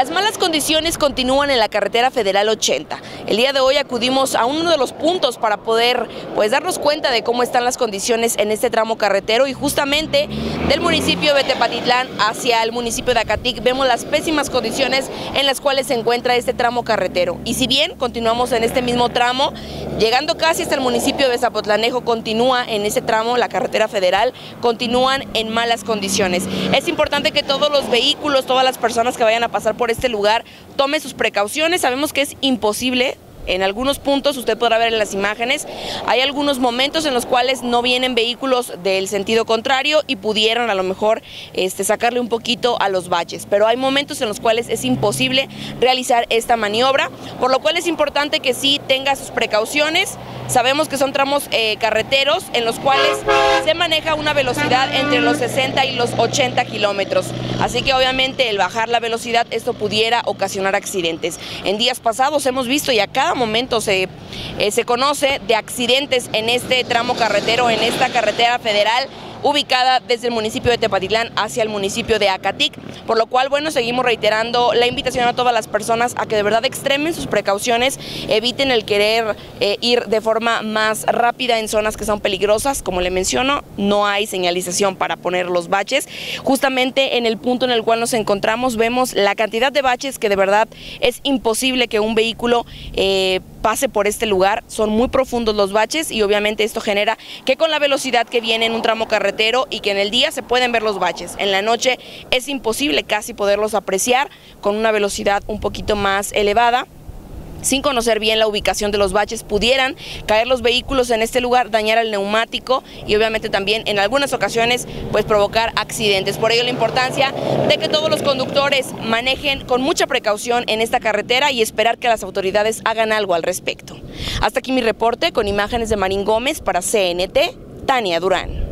Las malas condiciones continúan en la carretera federal 80. El día de hoy acudimos a uno de los puntos para poder darnos cuenta de cómo están las condiciones en este tramo carretero, y justamente del municipio de Tepatitlán hacia el municipio de Acatic vemos las pésimas condiciones en las cuales se encuentra este tramo carretero. Y si bien continuamos en este mismo tramo, llegando casi hasta el municipio de Zapotlanejo, continúa en ese tramo la carretera federal, continúan en malas condiciones. Es importante que todos los vehículos, todas las personas que vayan a pasar por este lugar tomen sus precauciones. Sabemos que es imposible. En algunos puntos, usted podrá ver en las imágenes, hay algunos momentos en los cuales no vienen vehículos del sentido contrario y pudieron a lo mejor sacarle un poquito a los baches, pero hay momentos en los cuales es imposible realizar esta maniobra, por lo cual es importante que sí tenga sus precauciones. Sabemos que son tramos carreteros en los cuales se maneja una velocidad entre los 60 y los 80 kilómetros, así que obviamente el bajar la velocidad, esto pudiera ocasionar accidentes. En días pasados hemos visto, y a cada momento se conoce de accidentes en este tramo carretero, en esta carretera federal ubicada desde el municipio de Tepatitlán hacia el municipio de Acatic, por lo cual, bueno, seguimos reiterando la invitación a todas las personas a que de verdad extremen sus precauciones, eviten el querer ir de forma más rápida en zonas que son peligrosas. Como le menciono, no hay señalización para poner los baches. Justamente en el punto en el cual nos encontramos vemos la cantidad de baches que de verdad es imposible que un vehículo pase por este lugar. Son muy profundos los baches y obviamente esto genera que con la velocidad que viene en un tramo carretero, y que en el día se pueden ver los baches, en la noche es imposible casi poderlos apreciar con una velocidad un poquito más elevada. Sin conocer bien la ubicación de los baches, pudieran caer los vehículos en este lugar, dañar el neumático y obviamente también en algunas ocasiones provocar accidentes. Por ello la importancia de que todos los conductores manejen con mucha precaución en esta carretera y esperar que las autoridades hagan algo al respecto. Hasta aquí mi reporte, con imágenes de Marín Gómez para CNT, Tania Durán.